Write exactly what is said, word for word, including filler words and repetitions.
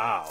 Wow.